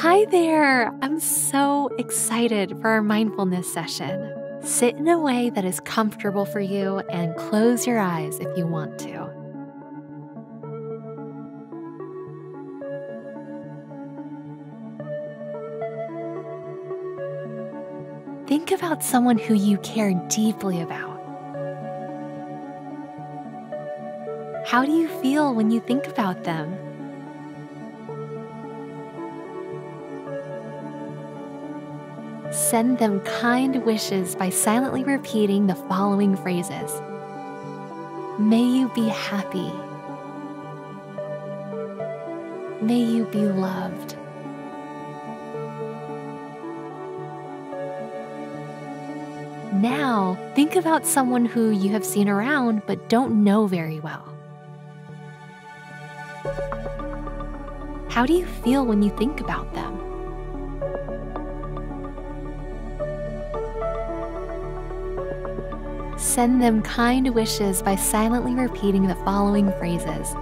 Hi there! I'm so excited for our mindfulness session. Sit in a way that is comfortable for you and close your eyes if you want to. Think about someone who you care deeply about. How do you feel when you think about them? Send them kind wishes by silently repeating the following phrases. May you be happy. May you be loved. Now, think about someone who you have seen around but don't know very well. How do you feel when you think about them? Send them kind wishes by silently repeating the following phrases.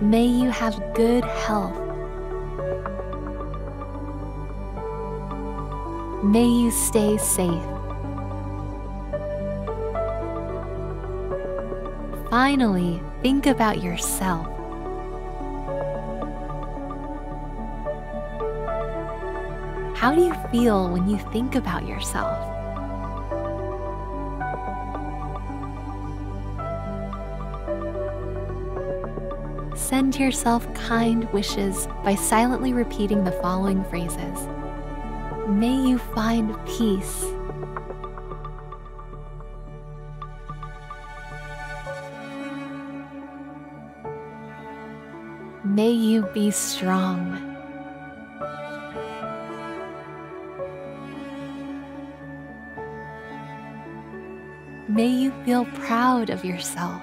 May you have good health. May you stay safe. Finally, think about yourself. How do you feel when you think about yourself? Send yourself kind wishes by silently repeating the following phrases. May you find peace. May you be strong. May you feel proud of yourself.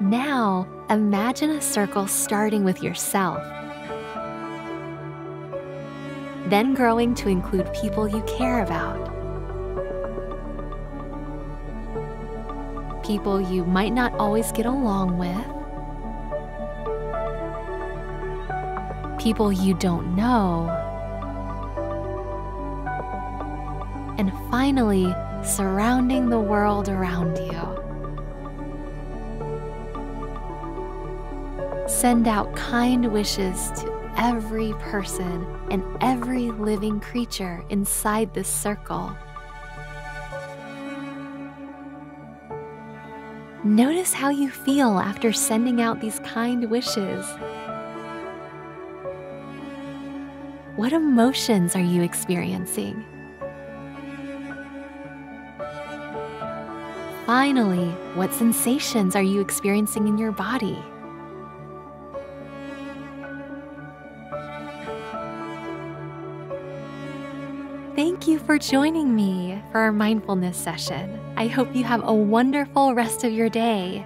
Now, imagine a circle starting with yourself, then growing to include people you care about. People you might not always get along with, people you don't know, and finally, surrounding the world around you. Send out kind wishes to every person and every living creature inside this circle. Notice how you feel after sending out these kind wishes. What emotions are you experiencing? Finally, what sensations are you experiencing in your body? Thank you for joining me for our mindfulness session. I hope you have a wonderful rest of your day.